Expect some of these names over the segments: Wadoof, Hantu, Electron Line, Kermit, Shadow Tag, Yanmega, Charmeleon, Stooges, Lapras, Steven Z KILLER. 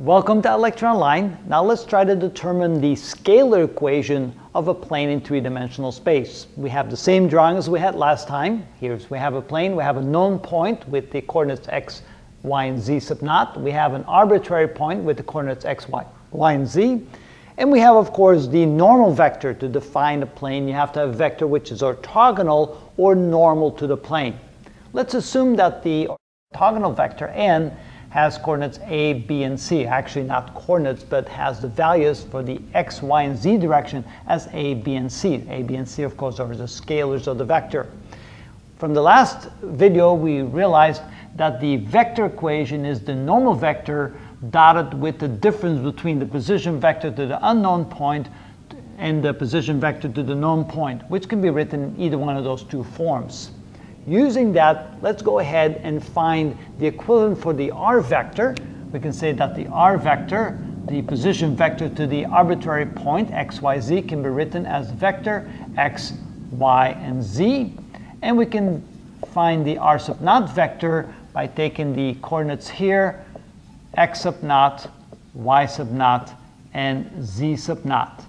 Welcome to Electron Line. Now let's try to determine the scalar equation of a plane in three-dimensional space. We have the same drawing as we had last time. We have a plane, we have a known point with the coordinates x, y, and z sub naught. We have an arbitrary point with the coordinates x, y, and z. And we have, of course, the normal vector. To define a plane, you have to have a vector which is orthogonal or normal to the plane. Let's assume that the orthogonal vector n has coordinates a, b, and c. Actually, not coordinates, but has the values for the x, y, and z direction as a, b, and c. A, b, and c, of course, are the scalars of the vector. From the last video, we realized that the vector equation is the normal vector dotted with the difference between the position vector to the unknown point and the position vector to the known point, which can be written in either one of those two forms. Using that, let's go ahead and find the equivalent for the r vector. We can say that the r vector, the position vector to the arbitrary point x, y, z, can be written as vector x, y, and z. And we can find the r sub naught vector by taking the coordinates here, x sub naught, y sub naught, and z sub naught.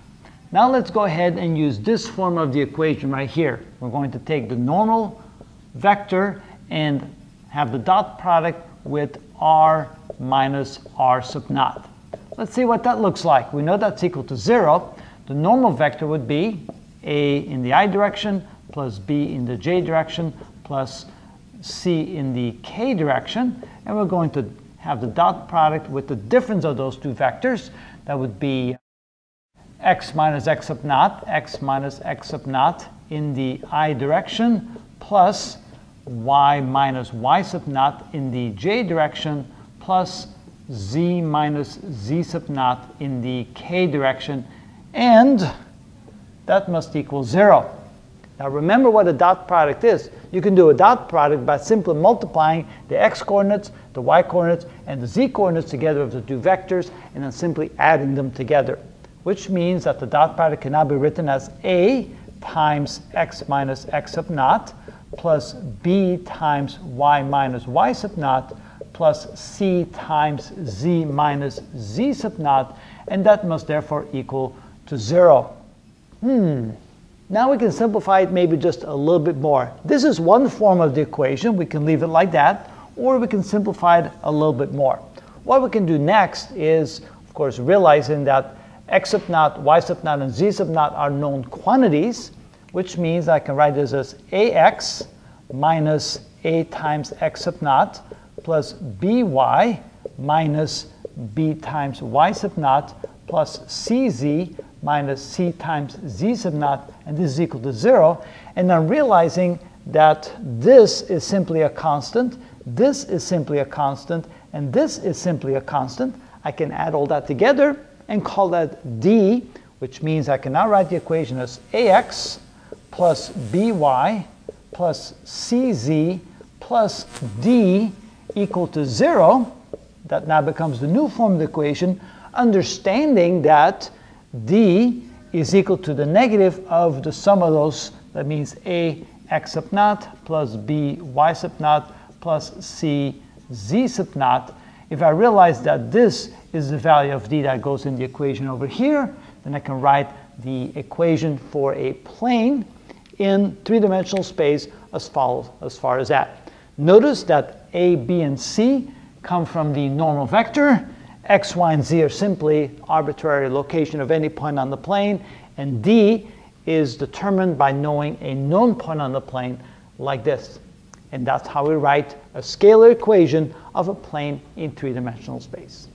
Now let's go ahead and use this form of the equation right here. We're going to take the normal vector and have the dot product with r minus r sub naught. Let's see what that looks like. We know that's equal to 0. The normal vector would be a in the I direction plus b in the j direction plus c in the k direction, and we're going to have the dot product with the difference of those two vectors. That would be x minus x sub naught, x minus x sub naught in the I direction plus y minus y sub naught in the j direction plus z minus z sub naught in the k direction, and that must equal 0. Now remember what a dot product is. You can do a dot product by simply multiplying the x coordinates, the y coordinates, and the z coordinates together with the two vectors, and then simply adding them together, which means that the dot product can now be written as a times x minus x sub naught plus b times y minus y sub naught plus c times z minus z sub naught, and that must therefore equal to 0. Now we can simplify it maybe just a little bit more. This is one form of the equation. We can leave it like that, or we can simplify it a little bit more. What we can do next is, of course, realizing that x sub naught, y sub naught, and z sub naught are known quantities, which means I can write this as ax minus a times x sub naught plus by minus b times y sub naught plus cz minus c times z sub naught, and this is equal to 0. And I'm realizing that this is simply a constant, this is simply a constant, and this is simply a constant. I can add all that together and call that d, which means I can now write the equation as ax plus by plus cz plus d equal to 0. That now becomes the new form of the equation, understanding that d is equal to the negative of the sum of those. That means a x sub naught plus b y sub naught plus c z sub naught. If I realize that this is the value of d that goes in the equation over here, then I can write the equation for a plane in three-dimensional space as follows, as far as that. Notice that a, b, and c come from the normal vector. X, y, and z are simply arbitrary location of any point on the plane, and d is determined by knowing a known point on the plane like this. And that's how we write a scalar equation of a plane in three-dimensional space.